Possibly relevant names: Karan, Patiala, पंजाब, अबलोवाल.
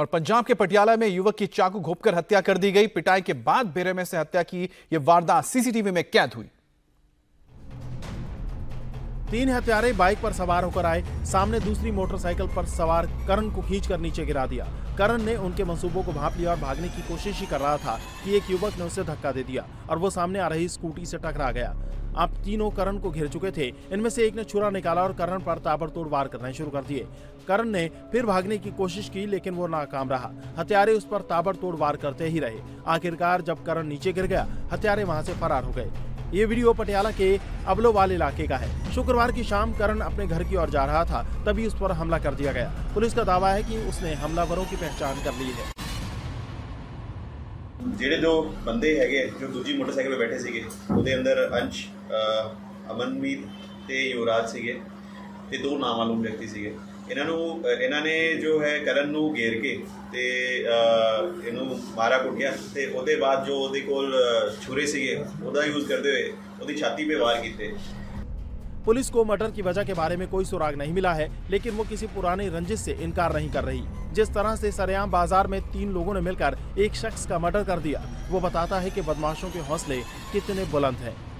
और पंजाब के पटियाला में युवक की चाकू घोंपकर हत्या कर दी गई। पिटाई के बाद बेरहमी से हत्या की यह वारदात सीसीटीवी में कैद हुई। तीन हत्यारे बाइक पर सवार होकर आए, सामने दूसरी मोटरसाइकिल पर सवार करण को खींचकर नीचे गिरा दिया। करण ने उनके मंसूबों को भांप लिया और भागने की कोशिश ही कर रहा था कि एक युवक ने उसे धक्का दे दिया और वो सामने आ रही स्कूटी से टकरा गया। अब तीनों करण को घेर चुके थे। इनमें से एक ने छुरा निकाला और करण पर ताबड़तोड़ वार करने शुरू कर दिए। करण ने फिर भागने की कोशिश की लेकिन वो नाकाम रहा। हत्यारे उस पर ताबड़तोड़ वार करते ही रहे। आखिरकार जब करण नीचे गिर गया, हत्यारे वहां से फरार हो गए। ये वीडियो पटियाला के अबलोवाल इलाके का है। शुक्रवार की शाम करण अपने घर की ओर जा रहा था, तभी उस पर हमला कर दिया गया। पुलिस का दावा है कि उसने हमलावरों की पहचान कर ली है। ਜਿਹੜੇ ਦੋ ਬੰਦੇ ਹੈਗੇ जो दूजी मोटरसाइकिल पर बैठे ਸੀਗੇ ਉਹਦੇ अंदर अंश अमनमीत ਤੇ युवराज ਸੀਗੇ ਤੇ ਦੋ नामालूम व्यक्ति ਸੀਗੇ। ਇਹਨਾਂ ਨੇ जो है ਕਰਨ ਨੂੰ घेर के ਤੇ ਇਹਨੂੰ ਮਾਰਾ ਕੁੱਟਿਆ ਤੇ ਉਹਦੇ ਬਾਅਦ जो ਉਹਦੇ ਕੋਲ ਛੁਰੇ ਸੀਗੇ ਉਹਦਾ यूज करते हुए ਉਹਦੀ ਛਾਤੀ 'ਤੇ ਵਾਰ ਕੀਤੇ। पुलिस को मर्डर की वजह के बारे में कोई सुराग नहीं मिला है, लेकिन वो किसी पुराने रंजिश से इनकार नहीं कर रही। जिस तरह से सरेआम बाजार में तीन लोगों ने मिलकर एक शख्स का मर्डर कर दिया, वो बताता है कि बदमाशों के हौसले कितने बुलंद हैं।